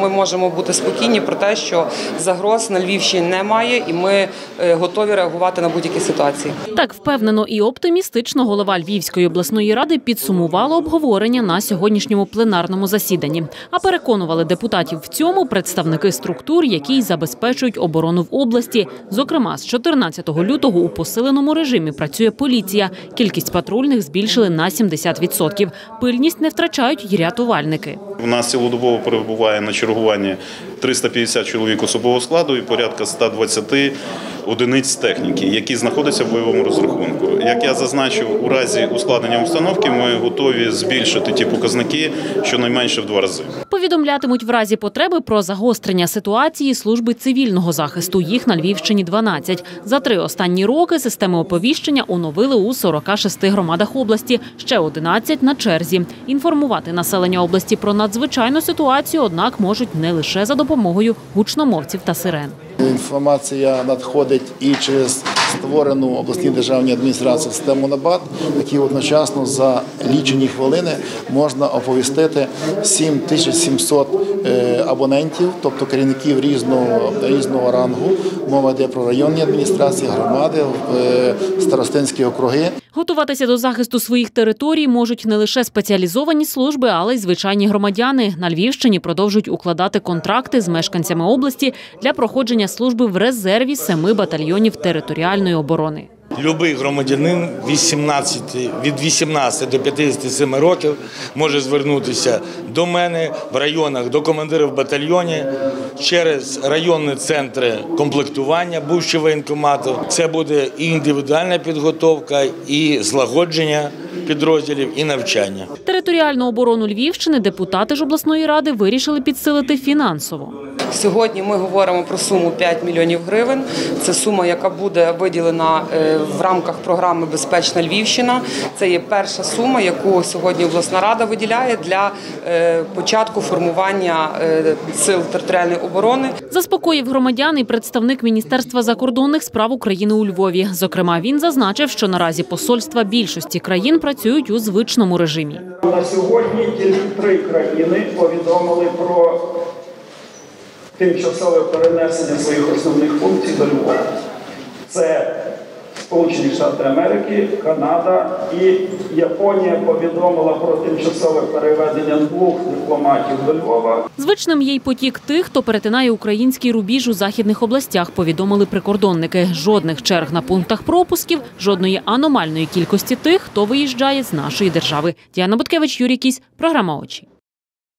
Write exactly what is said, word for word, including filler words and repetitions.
Ми можемо бути спокійні про те, що загроз на Львівщині немає і ми готові реагувати на будь-які ситуації. Так впевнено і оптимістично голова Львівської обласної ради підсумувала обговорення на сьогоднішньому пленарному засіданні. А переконували депутатів в цьому представники структур, які забезпечують оборону в області. Зокрема, з чотирнадцятого лютого у посиленому режимі працює поліція. Кількість патрульних збільшили на сімдесят відсотків. Пильність не втрачають й рятувальники. У нас цілодобово перебуває на чергуванні триста п'ятдесят чоловік особового складу і порядка ста двадцяти одиниць техніки, які знаходяться в бойовому розрахунку. Як я зазначив, у разі ускладнення установки ми готові збільшити ті показники щонайменше в два рази. Повідомлятимуть в разі потреби про загострення ситуації служби цивільного захисту. Їх на Львівщині дванадцять. За три останні роки системи оповіщення оновили у сорока шести громадах області, ще одинадцять на черзі. Інформувати населення області про надзвичайну ситуацію, однак, можуть не лише за допомогою гучномовців та сирен. Інформація надходить і через створену обласні державні адміністрації систему НАБАД, які одночасно за лічені хвилини можна оповістити сім тисяч сімсот абонентів, тобто керівників різного, різного рангу. Мова йде про районні адміністрації, громади, старостинські округи. Готуватися до захисту своїх територій можуть не лише спеціалізовані служби, але й звичайні громадяни. На Львівщині продовжують укладати контракти з мешканцями області для проходження служби в резерві семи батальйонів територіальної оборони. Любий громадянин від вісімнадцяти до п'ятдесяти семи років може звернутися до мене в районах, до командирів батальйонів, через районні центри комплектування, бувші воєнкомату. Це буде і індивідуальна підготовка, і злагодження підрозділів, і навчання. Територіальну оборону Львівщини депутати ж обласної ради вирішили підсилити фінансово. Сьогодні ми говоримо про суму п'ять мільйонів гривень. Це сума, яка буде виділена в рамках програми «Безпечна Львівщина». Це є перша сума, яку сьогодні обласна рада виділяє для початку формування сил територіальної оборони. Заспокоїв громадян і представник Міністерства закордонних справ України у Львові. Зокрема, він зазначив, що наразі посольства більшості країн працюють у звичному режимі. На сьогодні тільки три країни повідомили про тимчасове перенесення своїх основних функцій до Львова. Це Сполучені Штати Америки, Канада і Японія повідомила про тимчасове переведення двох дипломатів до Львова. Звичним є й потік тих, хто перетинає український рубіж у західних областях, повідомили прикордонники. Жодних черг на пунктах пропусків, жодної аномальної кількості тих, хто виїжджає з нашої держави. Діана Буткевич, Юрій Кісь, програма «Очі».